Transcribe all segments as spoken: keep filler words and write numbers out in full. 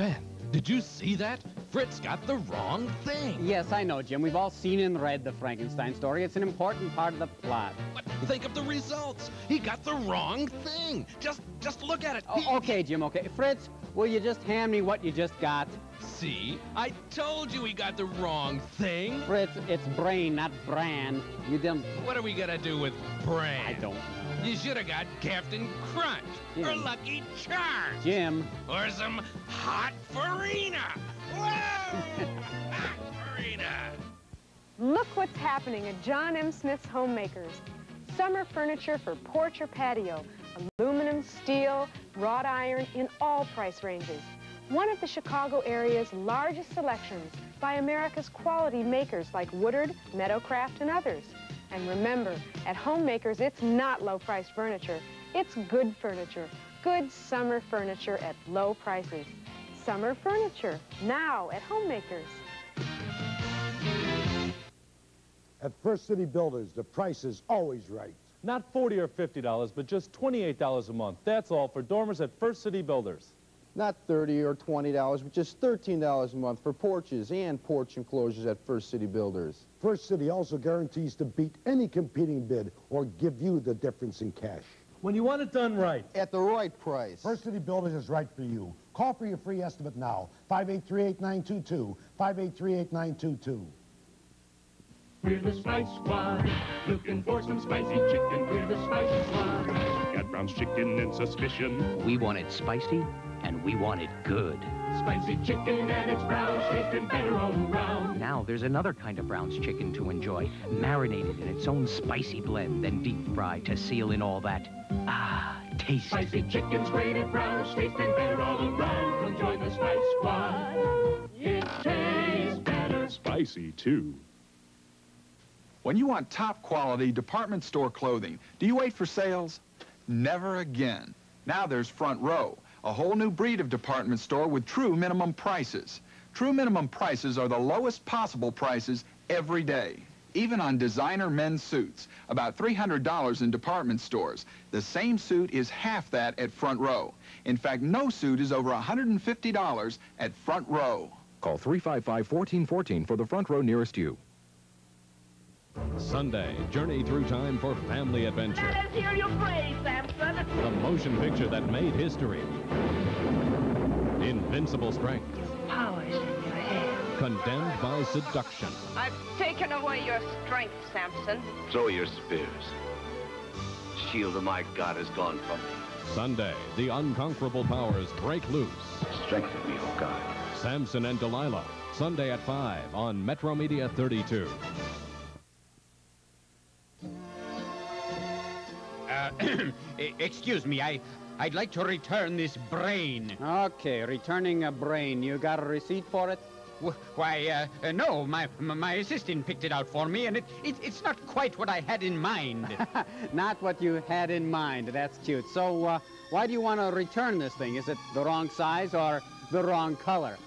Ben, did you see that? Fritz got the wrong thing. Yes, I know, Jim. We've all seen and read the Frankenstein story. It's an important part of the plot. But think of the results. He got the wrong thing. Just just look at it. Oh, he... Okay, Jim, okay. Fritz, will you just hand me what you just got? See? I told you he got the wrong thing. Fritz, it's brain, not bran. You didn't... What are we gonna do with bran? I don't know. You should have got Captain Crunch, Jim. Or Lucky Charms, Jim, or some hot Farina. Whoa! Hot Farina! Look what's happening at John M. Smith's Homemakers. Summer furniture for porch or patio, aluminum, steel, wrought iron, in all price ranges. One of the Chicago area's largest selections by America's quality makers like Woodard, Meadowcraft, and others. And remember, at Homemakers, it's not low-priced furniture. It's good furniture, good summer furniture at low prices. Summer furniture, now at Homemakers. At First City Builders, the price is always right. Not forty dollars or fifty dollars, but just twenty-eight dollars a month. That's all for dormers at First City Builders. Not thirty dollars or twenty dollars, but just thirteen dollars a month for porches and porch enclosures at First City Builders. First City also guarantees to beat any competing bid or give you the difference in cash. When you want it done right. At the right price. First City Builders is right for you. Call for your free estimate now. five eight three, eight nine two two. five eight three, eight nine two two. We're the Spice Squad, looking for some spicy chicken. We're the Spice Squad. Got Brown's chicken and suspicion. We want it spicy, and we want it good. Spicy chicken, and it's Brown's, tasting better all around. Now there's another kind of Brown's chicken to enjoy, marinated in its own spicy blend, then deep fried to seal in all that, ah, taste. Spicy chicken's great at Brown's, tasting better all around. Come join the Spice Squad. It tastes better. Spicy, too. When you want top-quality department store clothing, do you wait for sales? Never again. Now there's Front Row, a whole new breed of department store with true minimum prices. True minimum prices are the lowest possible prices every day, even on designer men's suits, about three hundred dollars in department stores. The same suit is half that at Front Row. In fact, no suit is over one hundred fifty dollars at Front Row. Call three five five, one four one four for the Front Row nearest you. Sunday, journey through time for family adventure. Let us hear your praise, Samson. The motion picture that made history. Invincible strength. Your power's in your head. Condemned by seduction. I've taken away your strength, Samson. Throw your spears. The shield of my God is gone from me. Sunday, the unconquerable powers break loose. Strengthen me, O God. Samson and Delilah, Sunday at five on Metro Media thirty-two. Excuse me, I, I'd like to return this brain. Okay, returning a brain. You got a receipt for it? W why, uh, uh, no, my, my assistant picked it out for me, and it, it, it's not quite what I had in mind. Not what you had in mind. That's cute. So, uh, why do you want to return this thing? Is it the wrong size or the wrong color?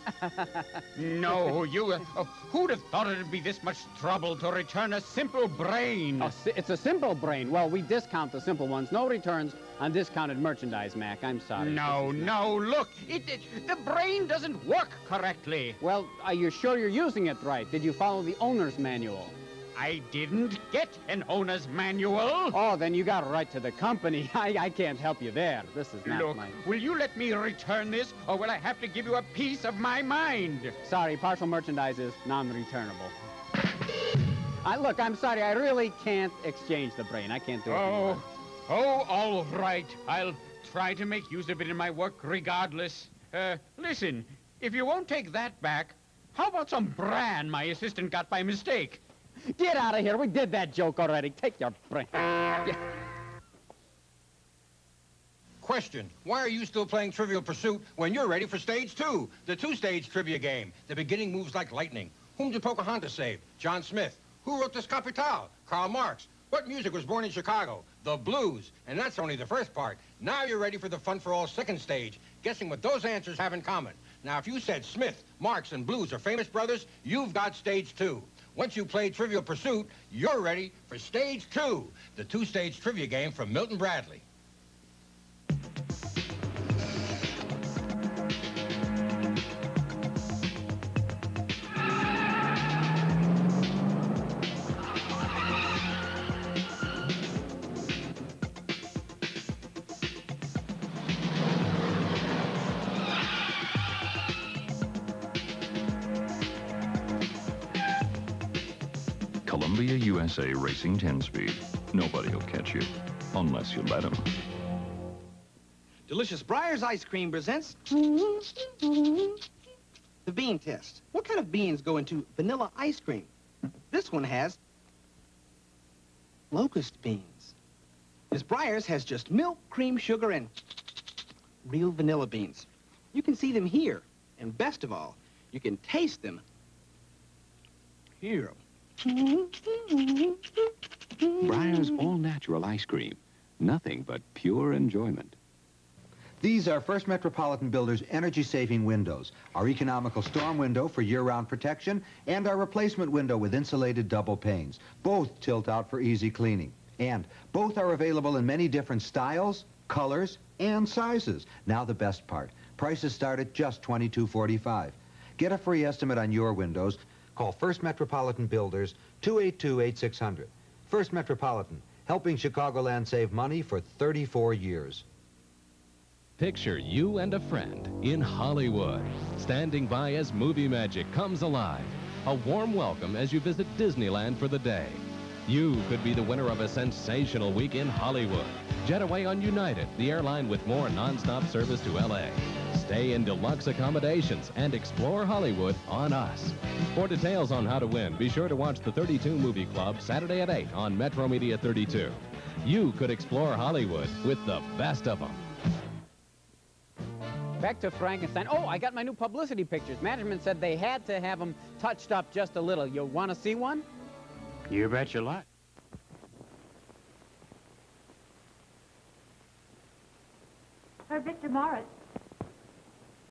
No, you... Uh, uh, who'd have thought it'd be this much trouble to return a simple brain? Oh, it's a simple brain. Well, we discount the simple ones. No returns on discounted merchandise, Mac. I'm sorry. No, no, look. It, it, the brain doesn't work correctly. Well, are you sure you're using it right? Did you follow the owner's manual? I didn't get an owner's manual. Oh, then you got a right to the company. I, I can't help you there. This is not Look, mine. Will you let me return this, or will I have to give you a piece of my mind? Sorry, partial merchandise is non-returnable. I, look, I'm sorry. I really can't exchange the brain. I can't do it anymore. Oh, oh, all right. I'll try to make use of it in my work regardless. Uh, listen, if you won't take that back, how about some bran my assistant got by mistake? Get out of here. We did that joke already. Take your brain. Yeah. Question. Why are you still playing Trivial Pursuit when you're ready for Stage two, the two-stage trivia game? The beginning moves like lightning. Whom did Pocahontas save? John Smith. Who wrote this Capital? Karl Marx. What music was born in Chicago? The blues. And that's only the first part. Now you're ready for the Fun for All second stage, guessing what those answers have in common. Now, if you said Smith, Marx, and blues are famous brothers, you've got Stage two. Once you play Trivial Pursuit, you're ready for Stage two, the two-stage trivia game from Milton Bradley. Columbia, U S A Racing ten-speed. Nobody will catch you, unless you let them. Delicious Breyers ice cream presents the bean test. What kind of beans go into vanilla ice cream? This one has locust beans. Miss Breyers has just milk, cream, sugar, and real vanilla beans. You can see them here, and best of all, you can taste them here. Breyers all-natural ice cream. Nothing but pure enjoyment. These are First Metropolitan Builders energy-saving windows, our economical storm window for year-round protection, and our replacement window with insulated double panes. Both tilt out for easy cleaning. And both are available in many different styles, colors, and sizes. Now the best part. Prices start at just twenty-two forty-five. Get a free estimate on your windows. Call First Metropolitan Builders, two eight two, eighty-six hundred. First Metropolitan, helping Chicagoland save money for thirty-four years. Picture you and a friend in Hollywood, standing by as movie magic comes alive. A warm welcome as you visit Disneyland for the day. You could be the winner of a sensational week in Hollywood. Jet away on United, the airline with more nonstop service to L A. Stay in deluxe accommodations and explore Hollywood on us. For details on how to win, be sure to watch the thirty-two Movie Club Saturday at eight on Metro Media thirty-two. You could explore Hollywood with the best of them. Back to Frankenstein. Oh, I got my new publicity pictures. Management said they had to have them touched up just a little. You want to see one? You bet your lot. Her Victor Morris